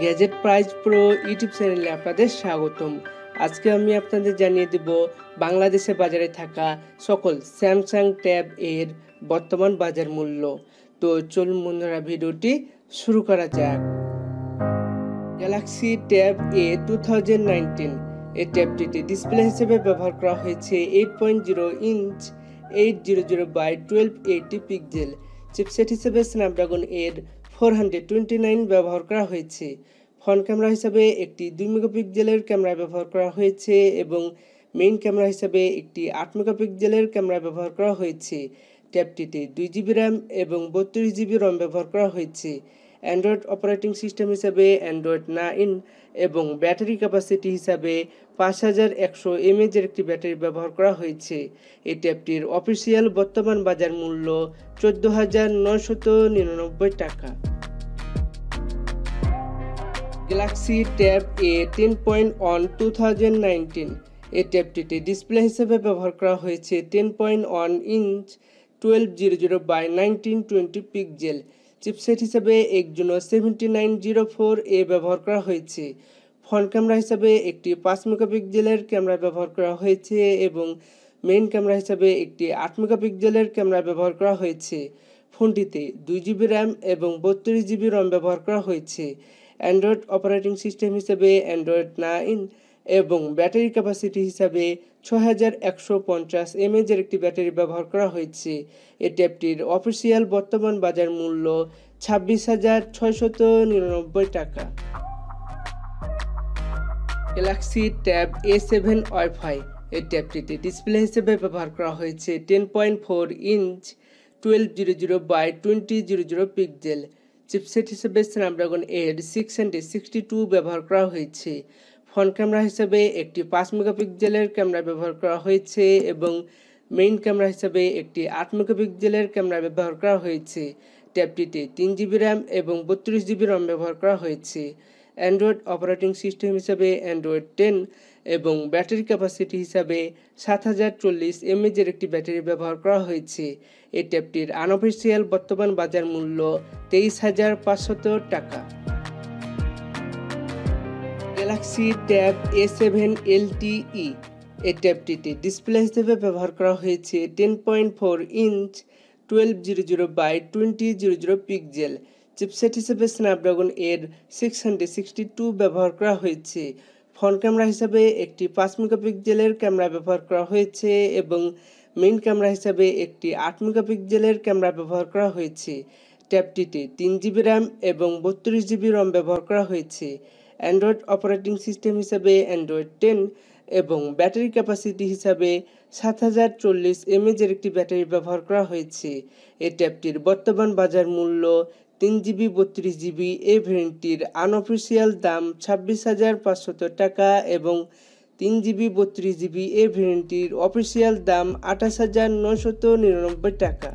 Gadget prize pro YouTube চ্যানেলে আপনাদের স্বাগতম। আজকে আমি আপনাদের জানিয়ে দেব বাংলাদেশে বাজারে থাকা সকল স্যামসাং ট্যাব এর বর্তমান বাজার মূল্য। তো চলুন বন্ধুরা, ভিডিওটি শুরু করা যাক। গ্যালাক্সি ট্যাব A 2019, এই ট্যাবটিতে ডিসপ্লে হিসেবে ব্যবহার করা হয়েছে 8.0 ইঞ্চ 800x1280 পিক্সেল। চিপসেট হিসেবে স্ন্যাপড্রাগন এর 429 ব্যবহার করা হয়েছে। ফ্রন্ট ক্যামেরা হিসাবে একটি 2 মেগাপিক্সেলের ক্যামেরা ব্যবহার করা হয়েছে এবং মেইন ক্যামেরা হিসাবে একটি 8 মেগাপিক্সেলের ক্যামেরা ব্যবহার করা হয়েছে। ট্যাবটিতে 2 জিবি র্যাম এবং 32 জিবি রম ব্যবহার করা হয়েছে। অ্যান্ড্রয়েড অপারেটিং সিস্টেম হিসাবে Android 9 এবং ব্যাটারি ক্যাপাসিটি হিসাবে 5100 mAh এর একটি ব্যাটারি ব্যবহার করা হয়েছে। এই ট্যাবটির অফিসিয়াল বর্তমান বাজার মূল্য 14,999 টাকা। গ্যালাক্সি ট্যাব A 10.1 2019, এই ট্যাবটিতে ডিসপ্লে হিসেবে ব্যবহার করা হয়েছে 10.1 ইঞ্চ 1200x1920 পিক্সেল। চিপসেট হিসাবে Exynos 7904 এ ব্যবহার করা হয়েছে। ফ্রন্ট ক্যামেরা হিসাবে একটি 5 মেগাপিক্সেলের ক্যামেরা ব্যবহার করা হয়েছে এবং মেইন ক্যামেরা হিসাবে একটি 8 মেগাপিক্সেলের ক্যামেরা ব্যবহার করা হয়েছে। ফোনটিতে 2 জিবি র্যাম এবং 32 জিবি রম ব্যবহার করা হয়েছে। অ্যান্ড্রয়েড অপারেটিং সিস্টেম হিসাবে Android 9 এবং ব্যাটারি ক্যাপাসিটি হিসাবে 6150 mAh এর একটি ব্যাটারি ব্যবহার করা হয়েছে। এই ট্যাবটির অফিসিয়াল বর্তমান বাজার মূল্য 26,699 টাকা। গ্যালাক্সি ট্যাব A7 ওয়াইফাই, এই ট্যাবটিতে ডিসপ্লে হিসেবে ব্যবহার করা হয়েছে 10.4 ইঞ্চ 1200x2000 পিক্সেল। চিপসেট হিসেবে স্ন্যাপড্রাগন এর 662 ব্যবহার করা হয়েছে। ফ্রন্ট ক্যামেরা হিসাবে একটি 5 মেগাপিক্সেলের ক্যামেরা ব্যবহার করা হয়েছে এবং মেইন ক্যামেরা হিসাবে একটি 8 মেগাপিক্সেলের ক্যামেরা ব্যবহার করা হয়েছে। ট্যাবটিতে 3 জিবি র্যাম এবং 32 জিবি রম ব্যবহার করা হয়েছে। অ্যান্ড্রয়েড অপারেটিং সিস্টেম হিসাবে Android 10 এবং ব্যাটারি ক্যাপাসিটি হিসাবে 7040 mAh এর একটি ব্যাটারি ব্যবহার করা হয়েছে। এই ট্যাবটির আনঅফিসিয়াল বর্তমান বাজার মূল্য 23,500 টাকা। গ্যালাক্সি ট্যাব A7 LTE, এই ট্যাবটিতে ডিসপ্লে হিসেবে ব্যবহার করা হয়েছে 10.4 ইঞ্চ 1200x2000 পিক্সেল। চিপসেট হিসেবে স্ন্যাপড্রাগন এর 662 ব্যবহার করা হয়েছে। ফ্রন্ট ক্যামেরা হিসাবে একটি 5 মেগাপিক্সেলের ক্যামেরা ব্যবহার করা হয়েছে এবং মেইন ক্যামেরা হিসাবে একটি 8 মেগাপিক্সেলের ক্যামেরা ব্যবহার করা হয়েছে। ট্যাবটিতে 3 জিবি র্যাম এবং 32 জিবি রম ব্যবহার করা হয়েছে। অ্যান্ড্রয়েড অপারেটিং সিস্টেম হিসাবে Android 10 এবং ব্যাটারি ক্যাপাসিটি হিসাবে 7040 mAh এর একটি ব্যাটারি ব্যবহার করা হয়েছে। এই ট্যাবটির বর্তমান বাজার মূল্য 3GB 32GB। এই ভেরিয়েন্টটির আনঅফিসিয়াল দাম 26,500 টাকা এবং 3GB 32GB এই ভেরিয়েন্টটির অফিসিয়াল দাম 28,999 টাকা।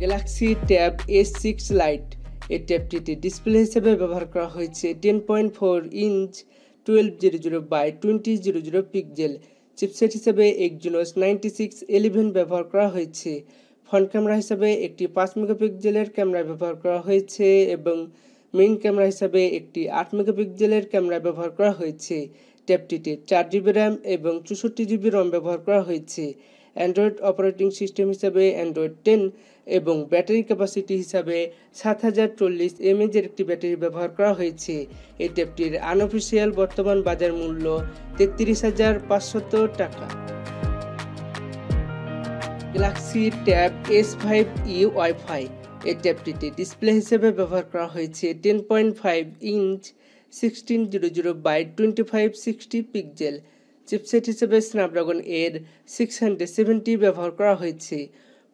গ্যালাক্সি ট্যাব S6 লাইট, এই ট্যাবটিতে ডিসপ্লে হিসেবে ব্যবহার করা হয়েছে 10.4 ইঞ্চ 1200x2000 পিক্সেল। চিপসেট হিসেবে Exynos 9611 ব্যবহার করা হয়েছে। ফ্রন্ট ক্যামেরা হিসাবে একটি 5 মেগাপিক্সেলের ক্যামেরা ব্যবহার করা হয়েছে এবং মেইন ক্যামেরা হিসাবে একটি 8 মেগাপিক্সেলের ক্যামেরা ব্যবহার করা হয়েছে। ট্যাবটিতে 4 জিবি র্যাম এবং 64 জিবি রম ব্যবহার করা হয়েছে। অ্যান্ড্রয়েড অপারেটিং সিস্টেম হিসাবে Android 10 এবং ব্যাটারি ক্যাপাসিটি হিসাবে 7040 mAh এর একটি ব্যাটারি ব্যবহার করা হয়েছে। এই ট্যাবটির আনঅফিসিয়াল বর্তমান বাজার মূল্য 33,500 টাকা। গ্যালাক্সি ট্যাব S5E ওয়াইফাই, এই ট্যাবটিতে ডিসপ্লে হিসেবে ব্যবহার করা হয়েছে 10.5 ইঞ্চ 1600x2560 পিক্সেল। চিপসেট হিসেবে স্ন্যাপড্রাগন এর 670 ব্যবহার করা হয়েছে।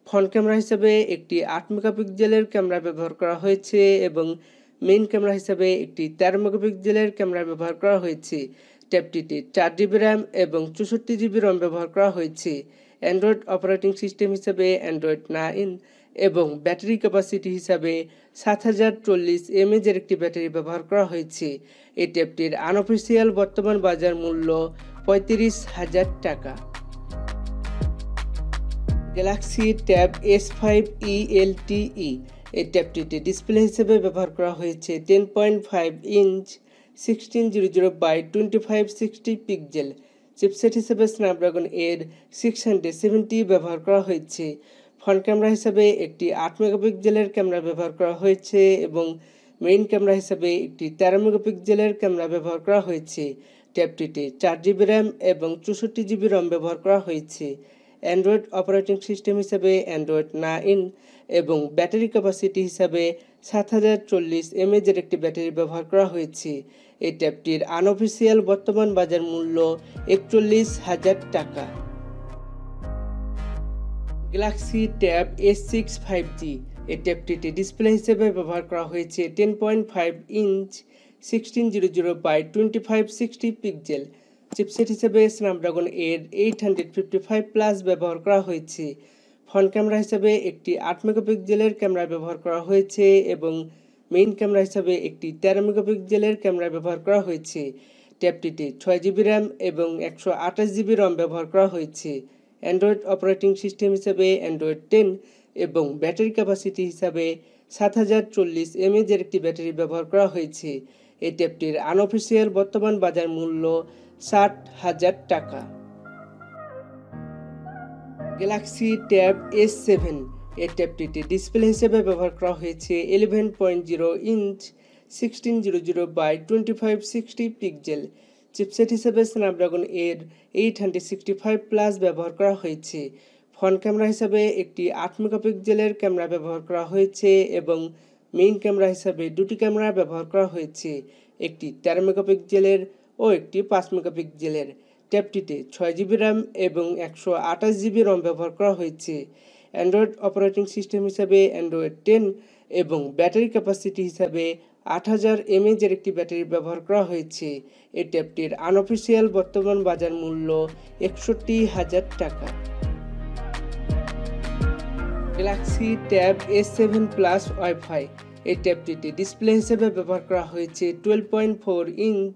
ফ্রন্ট ক্যামেরা হিসাবে একটি 8 মেগাপিক্সেলের ক্যামেরা ব্যবহার করা হয়েছে এবং মেইন ক্যামেরা হিসাবে একটি 13 মেগাপিক্সেলের ক্যামেরা ব্যবহার করা হয়েছে। ট্যাবটিতে 4 জিবি র্যাম এবং 64 জিবি রম ব্যবহার করা হয়েছে। অ্যান্ড্রয়েড অপারেটিং সিস্টেম হিসাবে Android 9 এবং ব্যাটারি ক্যাপাসিটি হিসাবে 7040 mAh এর একটি ব্যাটারি ব্যবহার করা হয়েছে। এই ট্যাবটির আনঅফিসিয়াল বর্তমান বাজার মূল্য 35,000 টাকা। গ্যালাক্সি ট্যাব S5E LTE, এই ট্যাবটিতে ডিসপ্লে হিসেবে ব্যবহার করা হয়েছে 10.5 ইঞ্চ 1600x2560 পিক্সেল। চিপসেট হিসেবে স্ন্যাপড্রাগন এর 670 ব্যবহার করা হয়েছে। ফ্রন্ট ক্যামেরা হিসেবে একটি 8 মেগাপিক্সেলের ক্যামেরা ব্যবহার করা হয়েছে এবং মেইন ক্যামেরা হিসেবে একটি 13 মেগাপিক্সেলের ক্যামেরা ব্যবহার করা হয়েছে। ট্যাবটিতে 4 জিবি র্যাম এবং 64 জিবি রম ব্যবহার করা হয়েছে। অ্যান্ড্রয়েড অপারেটিং সিস্টেম হিসাবে Android 9 এবং ব্যাটারি ক্যাপাসিটি হিসাবে 7040 mAh একটি ব্যাটারি ব্যবহার করা হয়েছে। এই ট্যাবটির আনঅফিসিয়াল বর্তমান বাজার মূল্য 41,000 টাকা। গ্যালাক্সি ট্যাব S6 5G, এই ট্যাবটিতে ডিসপ্লে হিসেবে ব্যবহার করা হয়েছে 10.5 ইঞ্চ 1600x2560 পিক্সেল। চিপসেট হিসেবে স্ন্যাপড্রাগন এর 855+ ব্যবহার করা হয়েছে। ফ্রন্ট ক্যামেরা হিসেবে একটি 8 মেগাপিক্সেলের ক্যামেরা ব্যবহার করা হয়েছে এবং মেইন ক্যামেরা হিসেবে একটি 13 মেগাপিক্সেলের ক্যামেরা ব্যবহার করা হয়েছে। ট্যাবটিতে 6 জিবি র্যাম এবং 128 জিবি রম ব্যবহার করা হয়েছে। অ্যান্ড্রয়েড অপারেটিং সিস্টেম হিসেবে Android 10 এবং ব্যাটারি ক্যাপাসিটি হিসাবে 7040 mAh একটি ব্যাটারি ব্যবহার করা হয়েছে। এই ট্যাবটির আনঅফিসিয়াল বর্তমান বাজার মূল্য 60,000 টাকা। গ্যালাক্সি ট্যাব S7, এই ট্যাবটিতে ডিসপ্লে হিসেবে ব্যবহার করা হয়েছে 11.0 ইঞ্চ 1600x2560 পিক্সেল। চিপসেট হিসেবে স্ন্যাপড্রাগন এর 865+ ব্যবহার করা হয়েছে। ফ্রন্ট ক্যামেরা হিসাবে একটি 8 মেগাপিক্সেলের ক্যামেরা ব্যবহার করা হয়েছে এবং মেইন ক্যামেরা হিসাবে দুটি ক্যামেরা ব্যবহার করা হয়েছে, একটি 13 মেগাপিক্সেলের ও একটি 5 মেগাপিক্সেলের। ট্যাবটিতে 6 জিবি র্যাম এবং 128 জিবি রম ব্যবহার করা হয়েছে। অ্যান্ড্রয়েড অপারেটিং সিস্টেম হিসাবে Android 10 এবং ব্যাটারি ক্যাপাসিটি হিসাবে 8000 mAh একটি ব্যাটারি ব্যবহার করা হয়েছে। এই ট্যাবটির আনঅফিসিয়াল বর্তমান বাজার মূল্য 61,000 টাকা। Galaxy tab S7 Plus wifi, এই ট্যাবটিতে ডিসপ্লে হিসেবে ব্যবহার করা হয়েছে 12.4 ইঞ্চ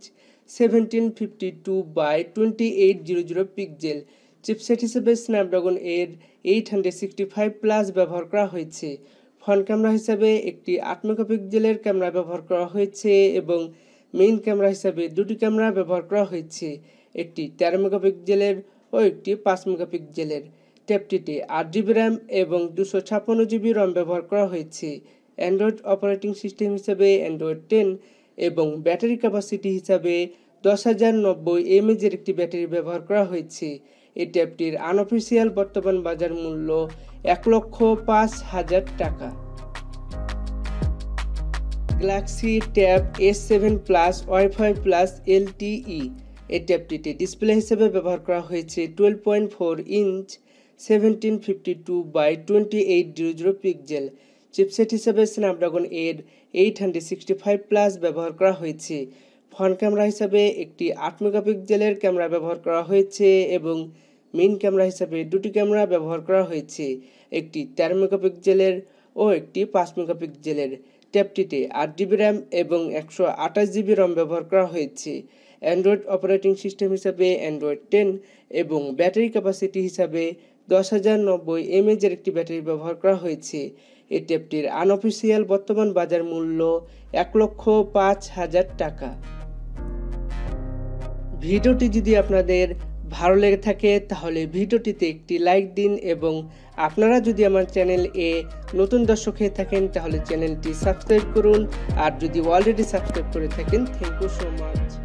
1752x2800 পিক্সেল। চিপসেট হিসেবে স্ন্যাপড্রাগন এর 865+ ব্যবহার করা হয়েছে। ফ্রন্ট ক্যামেরা হিসাবে একটি 8 মেগাপিক্সেলের ক্যামেরা ব্যবহার করা হয়েছে এবং মেইন ক্যামেরা হিসাবে দুটি ক্যামেরা ব্যবহার করা হয়েছে, একটি 13 মেগাপিক্সেলের ও একটি 5 মেগাপিক্সেলের। ট্যাবটিতে 8 জিবি র্যাম এবং 256 জিবি রম ব্যবহার করা হয়েছে। অ্যান্ড্রয়েড অপারেটিং সিস্টেম হিসাবে Android 10 এবং ব্যাটারি ক্যাপাসিটি হিসাবে 10,090 mAh একটি ব্যাটারি ব্যবহার করা হয়েছে। এই ট্যাবটির আনঅফিসিয়াল বর্তমান বাজার মূল্য 1,05,000 টাকা। Galaxy tab S7 Plus wifi plus LTE, এই ট্যাবটিতে ডিসপ্লে হিসেবে ব্যবহার করা হয়েছে 12.4 ইঞ্চ 1752x2800 পিক্সেল। চিপসেট হিসেবে স্ন্যাপড্রাগন এর 865+ ব্যবহার করা হয়েছে। ফ্রন্ট ক্যামেরা হিসাবে একটি 8 মেগাপিক্সেলের ক্যামেরা ব্যবহার করা হয়েছে এবং মেইন ক্যামেরা হিসাবে দুটি ক্যামেরা ব্যবহার করা হয়েছে, একটি 13 মেগাপিক্সেলের ও একটি 5 মেগাপিক্সেলের। ট্যাবটিতে 8 জিবি র্যাম এবং 128 জিবি রম ব্যবহার করা হয়েছে। অ্যান্ড্রয়েড অপারেটিং সিস্টেম হিসাবে Android 10 এবং ব্যাটারি ক্যাপাসিটি হিসাবে 10,090 mAh একটি ব্যাটারি ব্যবহার করা হয়েছে। এই ট্যাবটির আনঅফিসিয়াল বর্তমান বাজার মূল্য 1,05,000 টাকা। ভিডিওটি যদি আপনাদের ভালো লেগে থাকে তাহলে ভিডিওটিতে একটি লাইক দিন এবং আপনারা যদি আমার চ্যানেল এ নতুন দর্শক হয়ে থাকেন তাহলে চ্যানেলটি সাবস্ক্রাইব করুন, আর যদি অলরেডি সাবস্ক্রাইব করে থাকেন থ্যাংক ইউ সো মাচ।